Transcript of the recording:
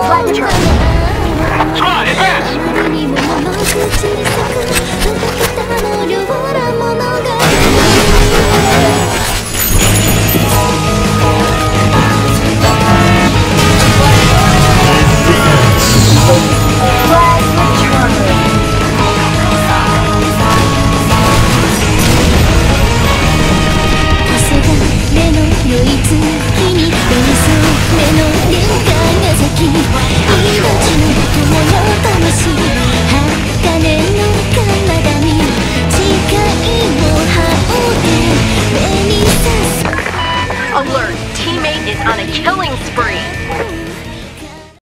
Left turn. Come on, advance!